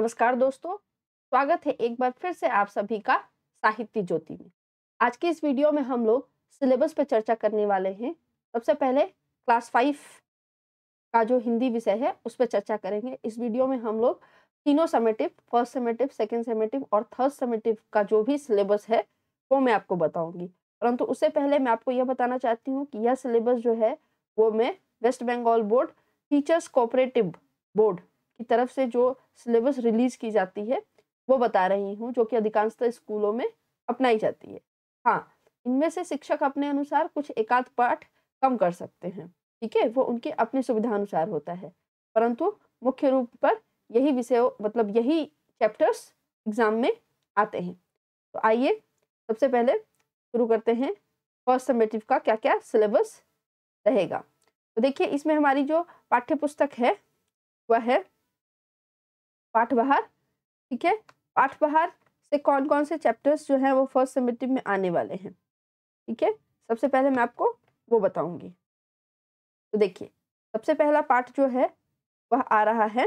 नमस्कार दोस्तों, स्वागत है एक बार फिर से आप सभी का साहित्य ज्योति में। आज की इस वीडियो में हम लोग सिलेबस पर चर्चा करने वाले हैं। सबसे पहले क्लास 5 का जो हिंदी विषय है उस पर चर्चा करेंगे। इस वीडियो में हम लोग तीनों summative, first summative, second summative और थर्ड समेटिव का जो भी सिलेबस है वो मैं आपको बताऊंगी। परंतु उससे पहले मैं आपको यह बताना चाहती हूँ कि यह सिलेबस जो है वो मैं West Bengal board teachers cooperative board की तरफ से जो सिलेबस रिलीज की जाती है वो बता रही हूँ, जो कि अधिकांशतः स्कूलों में अपनाई जाती है। हाँ, इनमें से शिक्षक अपने अनुसार कुछ एकाध पाठ कम कर सकते हैं, ठीक है, वो उनके अपनी सुविधा अनुसार होता है। परंतु मुख्य रूप पर यही विषय, मतलब यही चैप्टर्स एग्जाम में आते हैं। तो आइए सबसे पहले शुरू करते हैं फर्स्ट समेटिव का क्या क्या सिलेबस रहेगा। तो देखिए, इसमें हमारी जो पाठ्य पुस्तक है वह है पाठ बहार, ठीक है। पाठ बहार से कौन कौन से चैप्टर्स जो हैं वो फर्स्ट सेमेस्टर में आने वाले हैं, ठीक है, सबसे पहले मैं आपको वो बताऊंगी। तो देखिए, सबसे पहला पाठ जो है वह आ रहा है,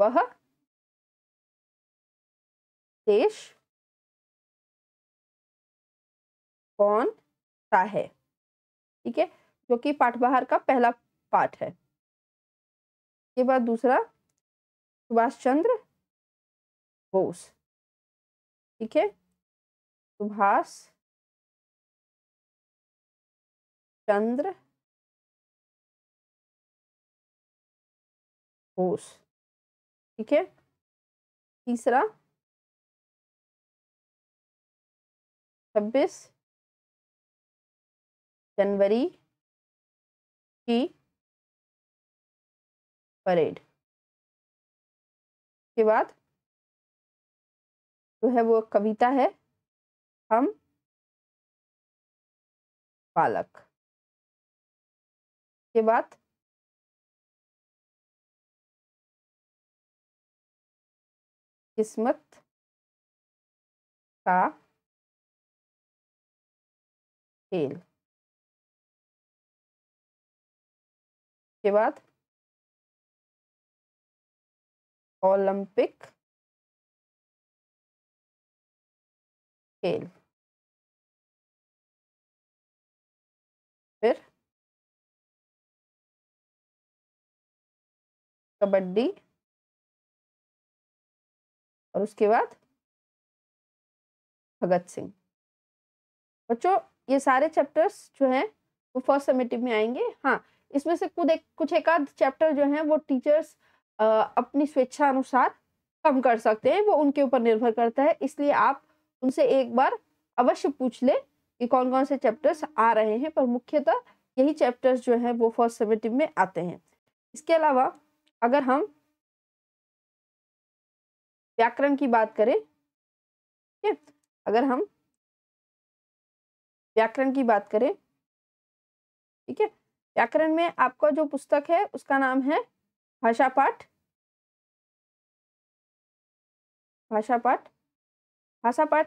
वह देश कौन सा है, ठीक है, जो कि पाठ बहार का पहला पाठ है। के बाद दूसरा सुभाष चंद्र बोस, ठीक है, सुभाष चंद्र बोस, ठीक है। तीसरा 26 जनवरी की परेड। के बाद जो है वो कविता है हम बालक। के बाद किस्मत का खेल। के बाद ओलंपिक खेल, फिर कबड्डी और उसके बाद भगत सिंह। बच्चों, ये सारे चैप्टर्स जो हैं वो फर्स्ट सेमेस्टर में आएंगे। हाँ, इसमें से कुछ एक आध चैप्टर जो हैं वो टीचर्स अपनी स्वेच्छा अनुसार कम कर सकते हैं, वो उनके ऊपर निर्भर करता है। इसलिए आप उनसे एक बार अवश्य पूछ लें कि कौन कौन से चैप्टर्स आ रहे हैं, पर मुख्यतः यही चैप्टर्स जो हैं वो फर्स्ट सेमेस्टर में आते हैं। इसके अलावा अगर हम व्याकरण की बात करें, ठीक है, अगर हम व्याकरण की बात करें, ठीक है, व्याकरण में आपका जो पुस्तक है उसका नाम है भाषा पाठ।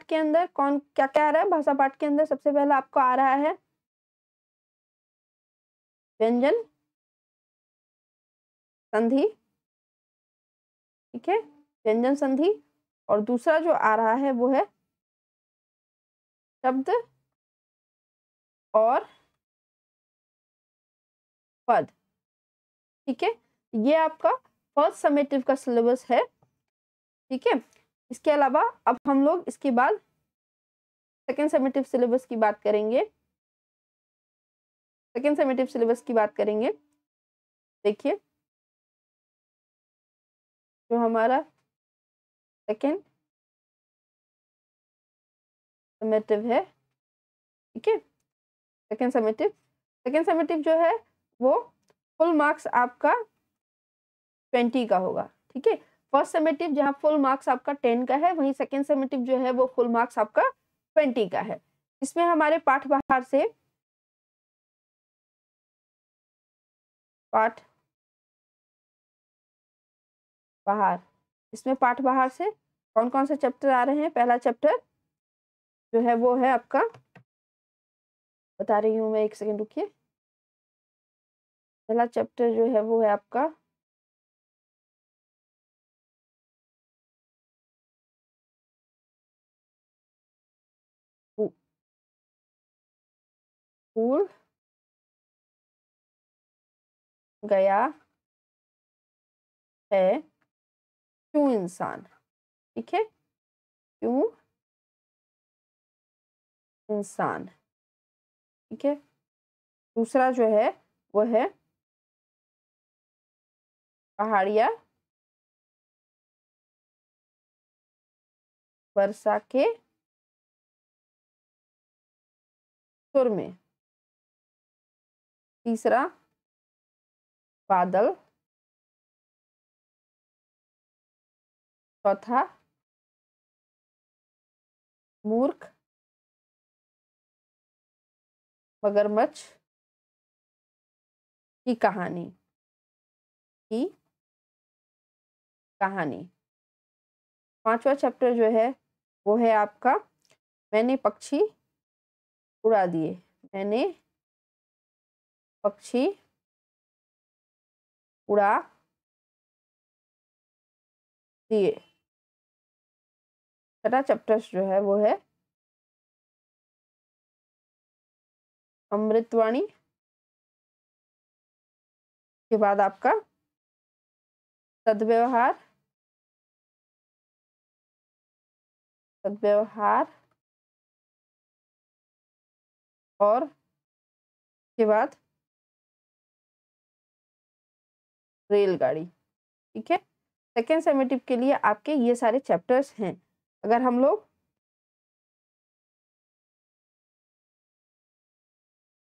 के अंदर कौन क्या क्या आ रहा है? भाषा पाठ के अंदर सबसे पहला आपको आ रहा है व्यंजन संधि, ठीक है, व्यंजन संधि, और दूसरा जो आ रहा है वो है शब्द और पद, ठीक है। ये आपका फर्स्ट समेटिव का सिलेबस है, ठीक है। इसके अलावा अब हम लोग इसके बाद सेकेंड समेटिव सिलेबस की बात करेंगे। सेकेंड समेटिव सिलेबस की बात करेंगे। देखिए, जो हमारा सेकेंड समेटिव है, ठीक है, सेकेंड समेटिव जो है वो फुल मार्क्स आपका 20 का होगा, ठीक है। फर्स्ट समेटिव जहाँ फुल मार्क्स आपका 10 का है, वहीं सेकेंड समेटिव जो है वो फुल मार्क्स आपका 20 का है। इसमें हमारे पाठ बहार से कौन कौन से चैप्टर आ रहे हैं? पहला चैप्टर जो है वो है आपका, बता रही हूँ मैं, एक सेकेंड रुकिए। पहला चैप्टर जो है वो है आपका स्कूल गया है क्यों इंसान, ठीक है, क्यों इंसान, ठीक है। दूसरा जो है वो है पहाड़िया वर्षा के सुर में। तीसरा बादल। चौथा मूर्ख मगरमच्छ की कहानी, की कहानी। पांचवा चैप्टर जो है वो है आपका मैंने पक्षी उड़ा दिए, मैंने पक्षी उड़ा दिए। छठा चैप्टर जो है वो है अमृतवाणी। के बाद आपका सद्व्यवहार, सद्व्यवहार, और के बाद रेलगाड़ी, ठीक है। सेकेंड सेमेटिव के लिए आपके ये सारे चैप्टर्स हैं। अगर हम लोग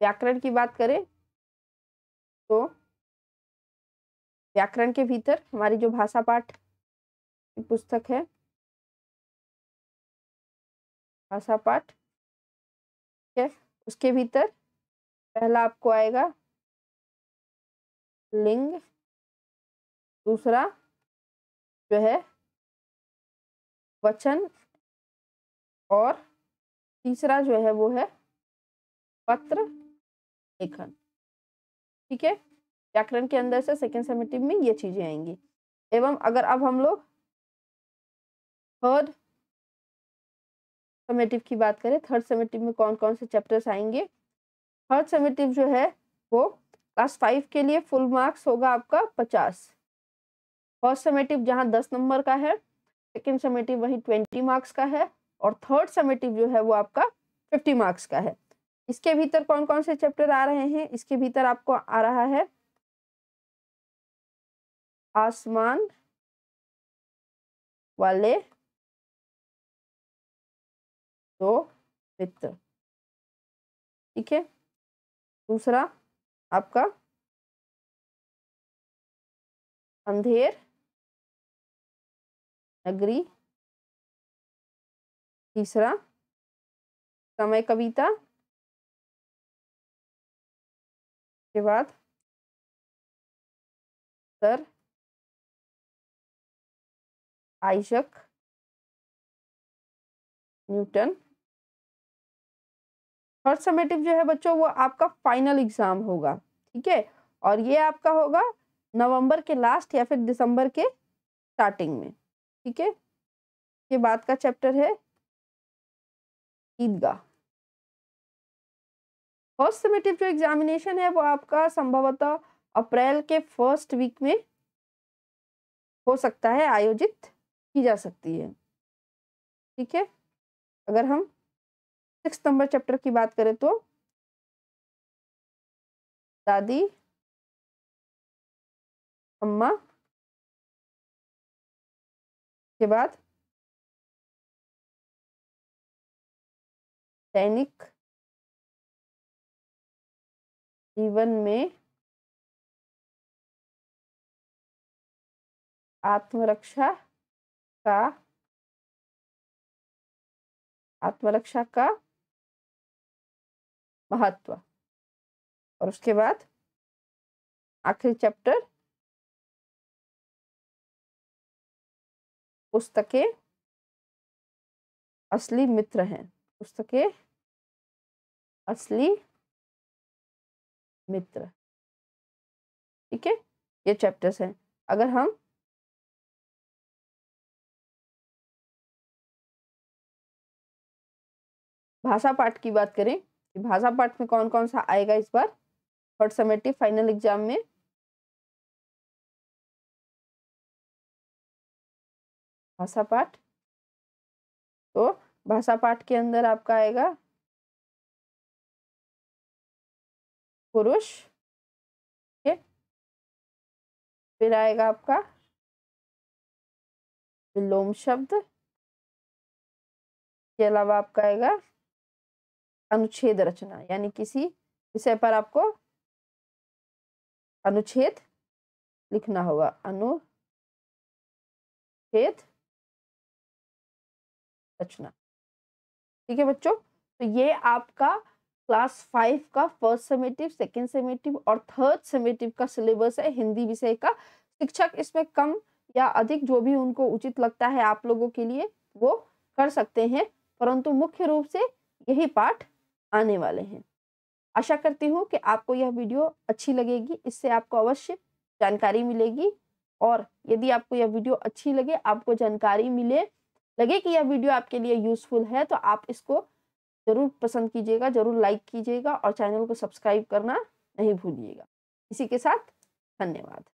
व्याकरण की बात करें तो व्याकरण के भीतर हमारी जो भाषा पाठ की पुस्तक है, भाषा पाठ, ठीक है, उसके भीतर पहला आपको आएगा लिंग, दूसरा जो है वचन, और तीसरा जो है वो है पत्र लेखन, ठीक है। व्याकरण के अंदर से सेकेंड सेमेस्टर में ये चीजें आएंगी। एवं अगर अब हम लोग थर्ड सेमेस्टर की बात करें, थर्ड सेमेस्टर में कौन कौन से चैप्टर्स आएंगे। थर्ड सेमेस्टर जो है वो क्लास 5 के लिए फुल मार्क्स होगा आपका 50। फर्स्ट सेमेस्टर जहाँ 10 नंबर का है, सेकेंड सेमेस्टर वहीं 20 मार्क्स का है, और थर्ड सेमेस्टर जो है वो आपका 50 मार्क्स का है। इसके भीतर कौन कौन से चैप्टर आ रहे हैं, इसके भीतर आपको आ रहा है आसमान वाले दो मित्र, ठीक है। दूसरा आपका अंधेर नगरी, तीसरा समय कविता, के बाद sir Isaac Newton. Third summative जो है बच्चों वो आपका फाइनल एग्जाम होगा, ठीक है, और ये आपका होगा नवंबर के लास्ट या फिर दिसंबर के स्टार्टिंग में, ठीक है। ये बात का चैप्टर है ईदगाह। फर्स्ट समेटिव जो एग्जामिनेशन है वो आपका संभवतः अप्रैल के फर्स्ट वीक में हो सकता है, आयोजित की जा सकती है, ठीक है। अगर हम 6 नंबर चैप्टर की बात करें तो दादी अम्मा, के बाद दैनिक जीवन में आत्मरक्षा का महत्व, और उसके बाद आखिरी चैप्टर पुस्तकें असली मित्र हैं, पुस्तकें असली मित्र, ठीक है। ये चैप्टर्स हैं। अगर हम भाषा पाठ की बात करें भाषा पाठ में कौन कौन सा आएगा इस बार फर्स्ट सेमेस्टर फाइनल एग्जाम में? भाषा पाठ, तो भाषा पाठ के अंदर आपका आएगा पुरुष, फिर आएगा आपका विलोम शब्द, के अलावा आपका आएगा अनुच्छेद रचना, यानी किसी विषय पर आपको अनुच्छेद लिखना होगा, अनुच्छेद रचना। ठीक है बच्चों, तो ये आपका क्लास 5 का फर्स्ट सेमेस्टर, सेकेंड सेमेस्टर और थर्ड सेमेस्टर का सिलेबस है हिंदी विषय का। शिक्षक इसमें कम या अधिक जो भी उनको उचित लगता है आप लोगों के लिए वो कर सकते हैं, परंतु मुख्य रूप से यही पाठ आने वाले हैं। आशा करती हूँ कि आपको यह वीडियो अच्छी लगेगी, इससे आपको अवश्य जानकारी मिलेगी। और यदि आपको यह वीडियो अच्छी लगे, आपको जानकारी मिले, लगे कि यह वीडियो आपके लिए यूजफुल है, तो आप इसको जरूर पसंद कीजिएगा, जरूर लाइक कीजिएगा और चैनल को सब्सक्राइब करना नहीं भूलिएगा। इसी के साथ धन्यवाद।